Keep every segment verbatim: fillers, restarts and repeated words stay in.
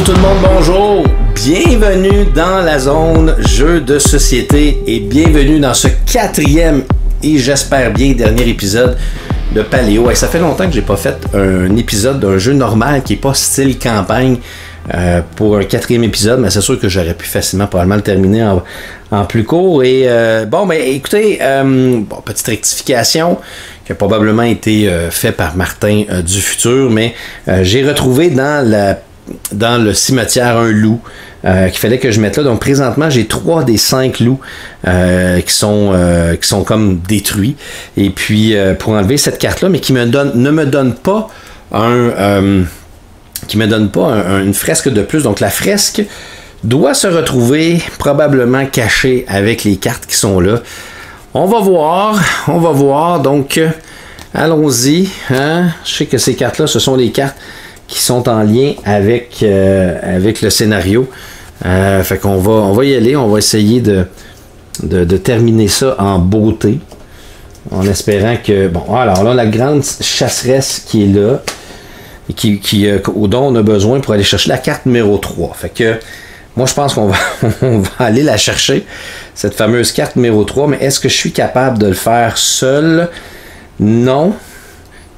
Bonjour tout le monde, bonjour! Bienvenue dans la zone Jeux de Société et bienvenue dans ce quatrième et j'espère bien dernier épisode de Paléo. Et ça fait longtemps que j'ai pas fait un épisode d'un jeu normal qui n'est pas style campagne euh, pour un quatrième épisode, mais c'est sûr que j'aurais pu facilement probablement le terminer en, en plus court. Et euh, bon, ben écoutez, euh, bon, petite rectification qui a probablement été euh, fait par Martin euh, du futur, mais euh, j'ai retrouvé dans la dans le cimetière un loup euh, qu'il fallait que je mette là. Donc présentement j'ai trois des cinq loups euh, qui sont euh, qui sont comme détruits, et puis euh, pour enlever cette carte là, mais qui me donne ne me donne pas un euh, qui me donne pas un, une fresque de plus. Donc la fresque doit se retrouver probablement cachée avec les cartes qui sont là. On va voir, on va voir. Donc euh, allons-y, hein? Je sais que ces cartes là, ce sont des cartes qui sont en lien avec, euh, avec le scénario. Euh, fait qu'on va, on va y aller, on va essayer de, de, de terminer ça en beauté. En espérant que... Bon, alors là, la grande chasseresse qui est là, et qui, qui, euh, dont on a besoin pour aller chercher la carte numéro trois. Fait que, moi je pense qu'on va, on va aller la chercher, cette fameuse carte numéro trois, mais est-ce que je suis capable de le faire seul? Non.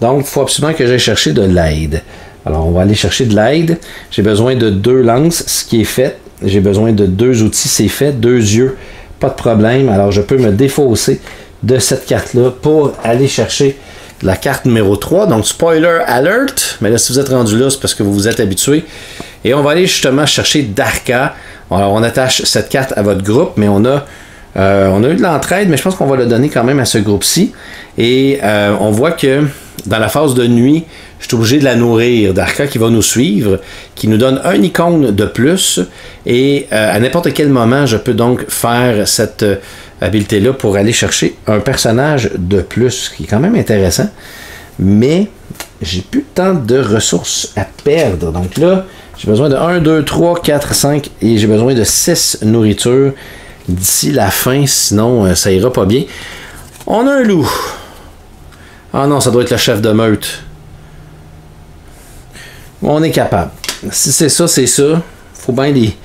Donc, il faut absolument que j'aille chercher de l'aide. Alors, on va aller chercher de l'aide. J'ai besoin de deux lances, ce qui est fait. J'ai besoin de deux outils, c'est fait. Deux yeux, pas de problème. Alors, je peux me défausser de cette carte-là pour aller chercher la carte numéro trois. Donc, spoiler alert. Mais là, si vous êtes rendu là, c'est parce que vous vous êtes habitué. Et on va aller justement chercher Darka. Alors, on attache cette carte à votre groupe, mais on a... Euh, on a eu de l'entraide, mais je pense qu'on va le donner quand même à ce groupe-ci. Et euh, on voit que dans la phase de nuit, je suis obligé de la nourrir. Darka qui va nous suivre, qui nous donne un icône de plus. Et euh, à n'importe quel moment, je peux donc faire cette euh, habileté-là pour aller chercher un personnage de plus, ce qui est quand même intéressant. Mais j'ai plus tant de ressources à perdre. Donc là, j'ai besoin de un, deux, trois, quatre, cinq et j'ai besoin de six nourritures d'ici la fin, sinon euh, ça ira pas bien. On a un loup. Ah non, ça doit être le chef de meute. On est capable. Si c'est ça, c'est ça. Faut bien les,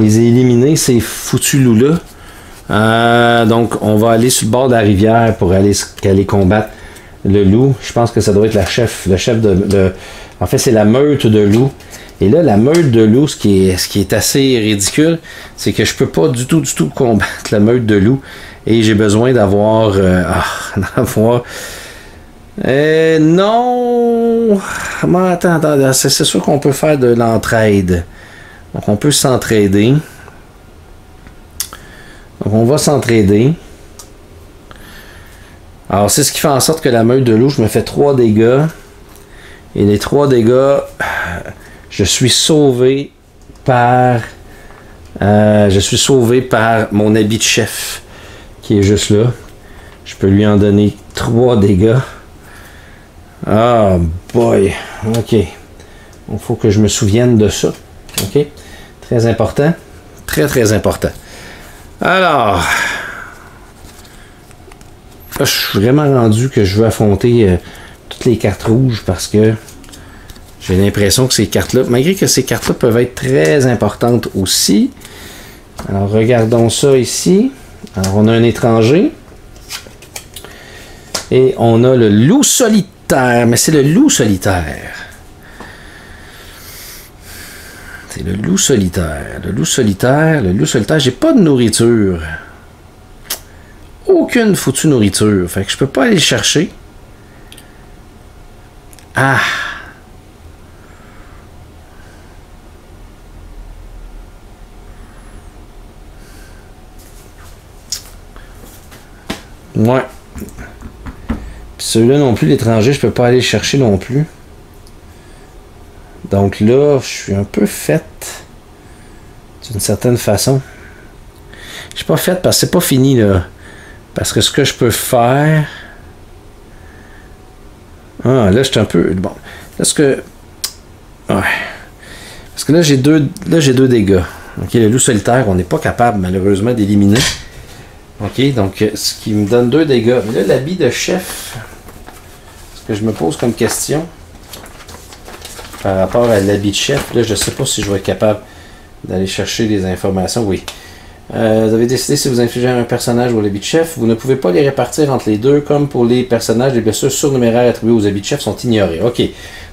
les éliminer, ces foutus loups-là. Euh, donc, on va aller sur le bord de la rivière pour aller, aller combattre le loup. Je pense que ça doit être la chef, le chef de... de en fait, c'est la meute de loups. Et là, la meute de loup, ce qui est, ce qui est assez ridicule, c'est que je peux pas du tout, du tout combattre la meute de loup. Et j'ai besoin d'avoir... Euh, ah, d'avoir... Euh, non! Mais attends, attends, c'est sûr qu'on peut faire de l'entraide. Donc, on peut s'entraider. Donc, on va s'entraider. Alors, c'est ce qui fait en sorte que la meute de loup, je me fais trois dégâts. Et les trois dégâts... Je suis sauvé par euh, je suis sauvé par mon habit de chef qui est juste là. Je peux lui en donner trois dégâts. Ah boy, ok. Il faut que je me souvienne de ça. Ok, très important, très très important. Alors, là, je suis vraiment rendu que je veux affronter euh, toutes les cartes rouges parce que j'ai l'impression que ces cartes-là, malgré que ces cartes-là peuvent être très importantes aussi. Alors, regardons ça ici. Alors, on a un étranger. Et on a le loup solitaire. Mais c'est le loup solitaire. C'est le loup solitaire. Le loup solitaire, le loup solitaire. J'ai pas de nourriture. Aucune foutue nourriture. Fait que je peux pas aller le chercher. Ah! Ouais. Celui-là non plus, l'étranger, je peux pas aller chercher non plus. Donc là, je suis un peu faite. D'une certaine façon. Je suis pas faite parce que c'est pas fini, là. Parce que ce que je peux faire... Ah, là, je suis un peu... Bon. Là, ce que... Ouais. Parce que là, j'ai deux... Là, j'ai deux dégâts. OK, le loup solitaire, on n'est pas capable, malheureusement, d'éliminer. Ok, donc ce qui me donne deux dégâts. Mais là, l'habit de chef, ce que je me pose comme question, par rapport à l'habit de chef. Là, je ne sais pas si je vais être capable d'aller chercher des informations. Oui. Euh, vous avez décidé si vous infligez à un personnage ou à l'habit de chef. Vous ne pouvez pas les répartir entre les deux. Comme pour les personnages, les blessures surnuméraires attribuées aux habits de chef sont ignorées. OK.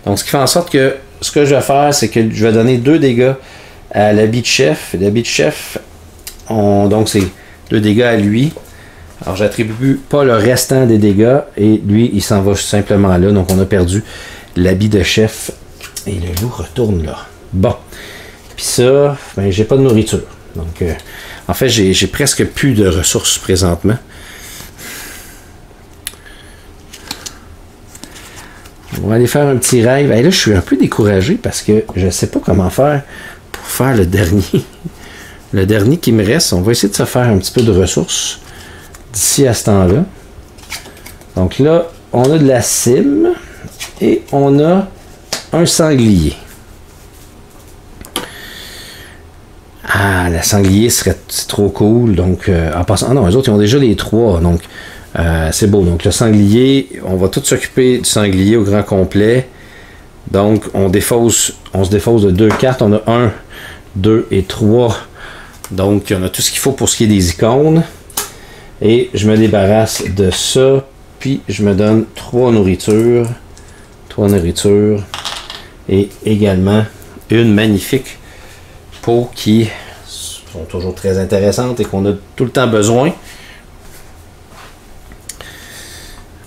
Donc, ce qui fait en sorte que ce que je vais faire, c'est que je vais donner deux dégâts à l'habit de chef. L'habit de chef, on, donc c'est deux dégâts à lui. Alors, j'attribue pas le restant des dégâts. Et lui, il s'en va simplement là. Donc, on a perdu l'habit de chef. Et le loup retourne là. Bon. Puis ça, ben, j'ai pas de nourriture. Donc, euh, en fait, j'ai presque plus de ressources présentement. On va aller faire un petit rêve. Et là, je suis un peu découragé parce que je ne sais pas comment faire pour faire le dernier. Le dernier qui me reste, on va essayer de se faire un petit peu de ressources d'ici à ce temps-là. Donc là, on a de la cime et on a un sanglier. Ah, le sanglier serait trop cool. Donc, euh, en passant, ah non, les autres, ils ont déjà les trois. Donc, Euh, c'est beau, donc le sanglier, on va tout s'occuper du sanglier au grand complet. Donc on défausse, on se défausse de deux cartes, on a un, deux et trois. Donc on a tout ce qu'il faut pour ce qui est des icônes. Et je me débarrasse de ça, puis je me donne trois nourritures. Trois nourritures. Et également une magnifique peau qui sont toujours très intéressantes et qu'on a tout le temps besoin.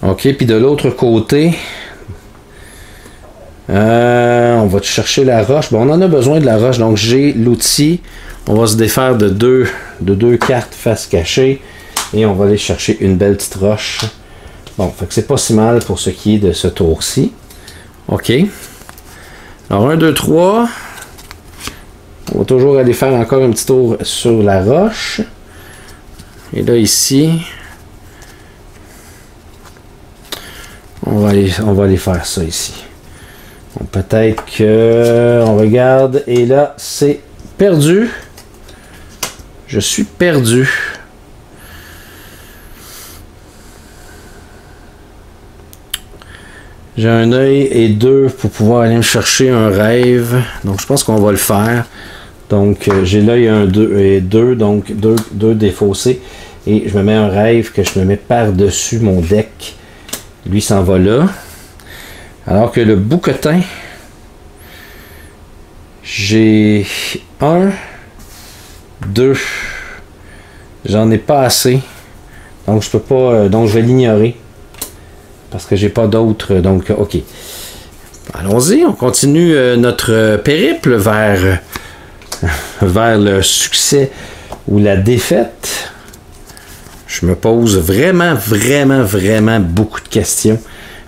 OK, puis de l'autre côté, euh, on va chercher la roche. Bon, on en a besoin de la roche, donc j'ai l'outil. On va se défaire de deux, de deux cartes face cachée et on va aller chercher une belle petite roche. Bon, fait que c'est pas si mal pour ce qui est de ce tour-ci. OK. Alors, un, deux, trois. On va toujours aller faire encore un petit tour sur la roche. Et là, ici... On va, aller, on va aller faire ça ici. Bon, peut-être que on regarde et là c'est perdu. Je suis perdu. J'ai un œil et deux pour pouvoir aller me chercher un rêve. Donc je pense qu'on va le faire. Donc j'ai l'œil et deux, donc deux, deux défaussés. Et je me mets un rêve que je me mets par-dessus mon deck. Lui s'en va là. Alors que le bouquetin, j'ai un, deux. J'en ai pas assez. Donc je peux pas. Euh, donc je vais l'ignorer. Parce que j'ai pas d'autres. Donc, OK. Allons-y, on continue euh, notre périple vers, euh, vers le succès ou la défaite. Je me pose vraiment, vraiment, vraiment beaucoup de questions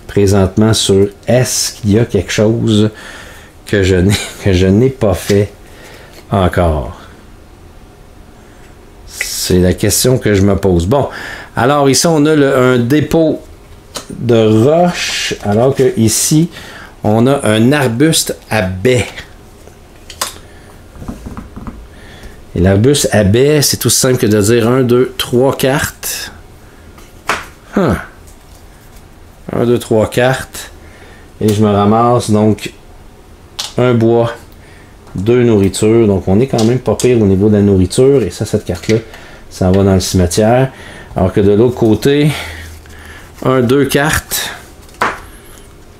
présentement sur est-ce qu'il y a quelque chose que je n'ai que je n'ai pas fait encore. C'est la question que je me pose. Bon, alors ici on a le, un dépôt de roche, alors que ici on a un arbuste à baies. Et l'arbuste à baies, c'est tout simple que de dire un, deux, trois cartes. Huh. un, deux, trois cartes. Et je me ramasse donc un bois, deux nourritures. Donc on est quand même pas pire au niveau de la nourriture. Et ça, cette carte-là, ça va dans le cimetière. Alors que de l'autre côté, un, deux cartes.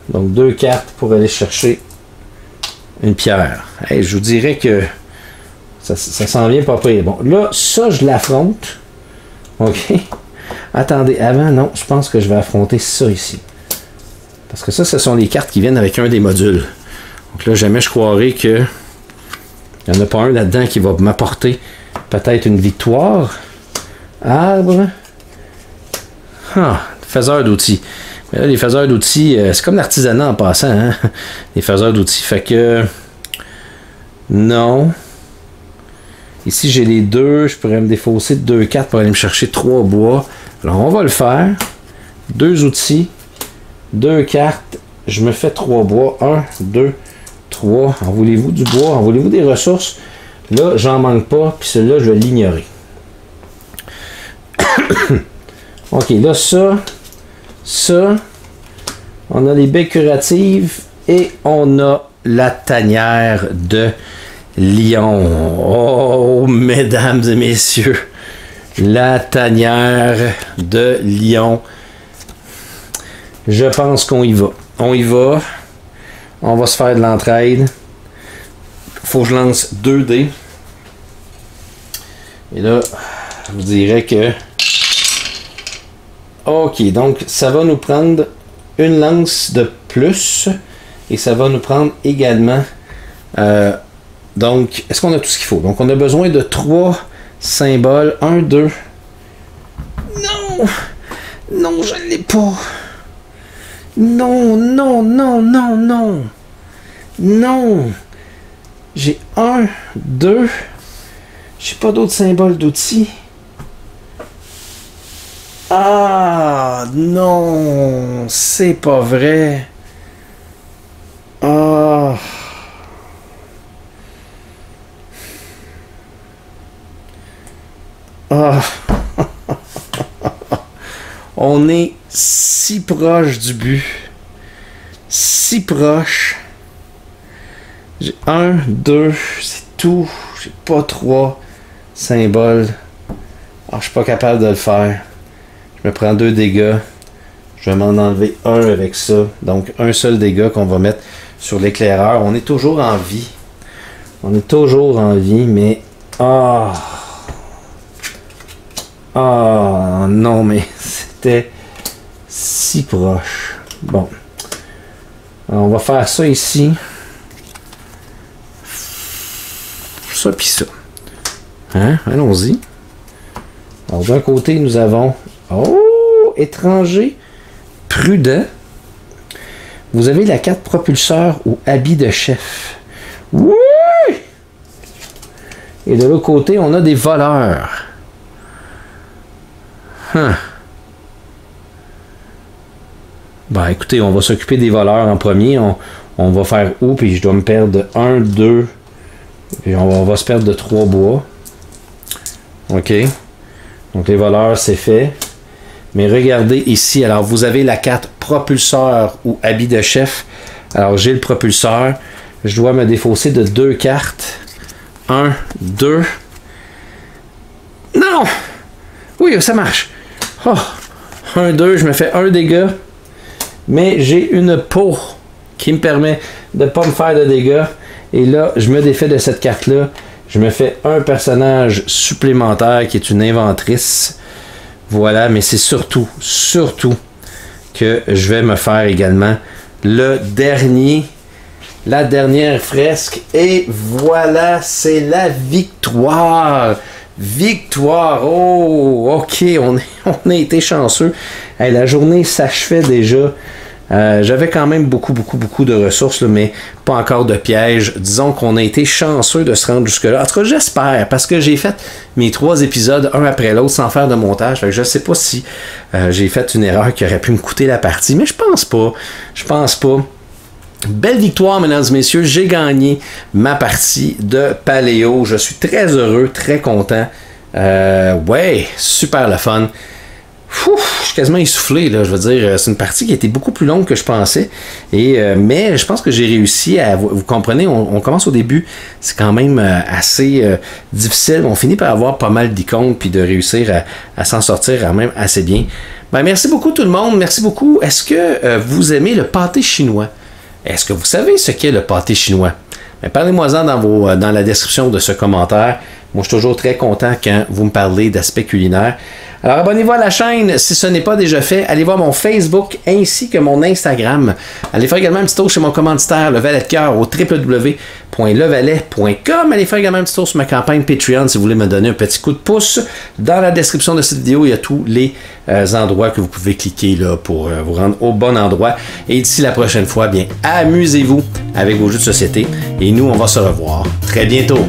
Donc deux cartes pour aller chercher une pierre. Hey, je vous dirais que... Ça, ça s'en vient pas pire. Bon, là, ça, je l'affronte. OK. Attendez, avant, non, je pense que je vais affronter ça ici. Parce que ça, ce sont les cartes qui viennent avec un des modules. Donc là, jamais je croirais que il n'y en a pas un là-dedans qui va m'apporter peut-être une victoire. Arbre. Ah, faiseur d'outils. Mais là, les faiseurs d'outils, c'est comme l'artisanat en passant, hein? Les faiseurs d'outils, fait que... Non... Ici, j'ai les deux. Je pourrais me défausser de deux cartes pour aller me chercher trois bois. Alors, on va le faire. Deux outils, deux cartes. Je me fais trois bois. Un, deux, trois. En voulez-vous du bois? En voulez-vous des ressources? Là, j'en manque pas. Puis celui-là, je vais l'ignorer. OK, là, ça. Ça. On a les baies curatives. Et on a la tanière de lion. Oh, mesdames et messieurs, la tanière de lion. Je pense qu'on y va. On y va. On va se faire de l'entraide. Faut que je lance deux dés. Et là, je vous dirais que... Ok, donc ça va nous prendre une lance de plus. Et ça va nous prendre également... Euh, donc, est-ce qu'on a tout ce qu'il faut? Donc, on a besoin de trois symboles. Un, deux... Non! Non, je ne l'ai pas! Non, non, non, non, non! Non! J'ai un, deux... J'ai pas d'autres symboles d'outils. Ah non, c'est pas vrai. Ah. Ah. On est si proche du but. Si proche. J'ai un, deux, c'est tout. J'ai pas trois. Symbole. Alors, je suis pas capable de le faire. Je me prends deux dégâts. Je vais m'en enlever un avec ça. Donc, un seul dégât qu'on va mettre sur l'éclaireur. On est toujours en vie. On est toujours en vie, mais... Ah! Ah! Non, mais c'était si proche. Bon. Alors, on va faire ça ici. Ça puis ça. Hein? Allons-y. Alors, d'un côté, nous avons... Oh! Étranger prudent. Vous avez la carte propulseur ou habit de chef. Oui! Et de l'autre côté, on a des voleurs. Hein? Ben, écoutez, on va s'occuper des voleurs en premier. On, on va faire où? Puis je dois me perdre de un, deux... Puis on va, on va se perdre de trois bois. OK. Donc les voleurs, c'est fait. Mais regardez ici. Alors, vous avez la carte propulseur ou habit de chef. Alors, j'ai le propulseur. Je dois me défausser de deux cartes. Un, deux. Non! Oui, ça marche. Oh! Un, deux. Je me fais un dégât. Mais j'ai une peau qui me permet de ne pas me faire de dégâts. Et là, je me défais de cette carte-là. Je me fais un personnage supplémentaire qui est une inventrice. Voilà, mais c'est surtout, surtout que je vais me faire également le dernier, la dernière fresque. Et voilà, c'est la victoire! Victoire! Oh, ok, on, est, on a été chanceux. Hey, la journée s'achevait déjà. Euh, J'avais quand même beaucoup, beaucoup, beaucoup de ressources, là, mais pas encore de pièges. Disons qu'on a été chanceux de se rendre jusque-là. En tout cas, j'espère, parce que j'ai fait mes trois épisodes, un après l'autre, sans faire de montage. Fait que je ne sais pas si euh, j'ai fait une erreur qui aurait pu me coûter la partie, mais je pense pas. Je pense pas. Belle victoire, mesdames et messieurs. J'ai gagné ma partie de Paléo. Je suis très heureux, très content. Euh, ouais, super le fun. Ouf, je suis quasiment essoufflé, là, je veux dire, c'est une partie qui était beaucoup plus longue que je pensais, et, euh, mais je pense que j'ai réussi à, vous, vous comprenez, on, on commence au début, c'est quand même euh, assez euh, difficile, on finit par avoir pas mal d'icônes, puis de réussir à, à s'en sortir quand même assez bien. Ben, merci beaucoup tout le monde, merci beaucoup. Est-ce que euh, vous aimez le pâté chinois? Est-ce que vous savez ce qu'est le pâté chinois? Ben, parlez-moi-en dans, vos, dans la description de ce commentaire. Moi, je suis toujours très content quand vous me parlez d'aspects culinaires. Alors, abonnez-vous à la chaîne si ce n'est pas déjà fait. Allez voir mon Facebook ainsi que mon Instagram. Allez faire également un petit tour chez mon commanditaire, le Valet de Cœur, au w w w point levalet point com. Allez faire également un petit tour sur ma campagne Patreon si vous voulez me donner un petit coup de pouce. Dans la description de cette vidéo, il y a tous les euh, endroits que vous pouvez cliquer là, pour euh, vous rendre au bon endroit. Et d'ici la prochaine fois, bien amusez-vous avec vos jeux de société. Et nous, on va se revoir très bientôt.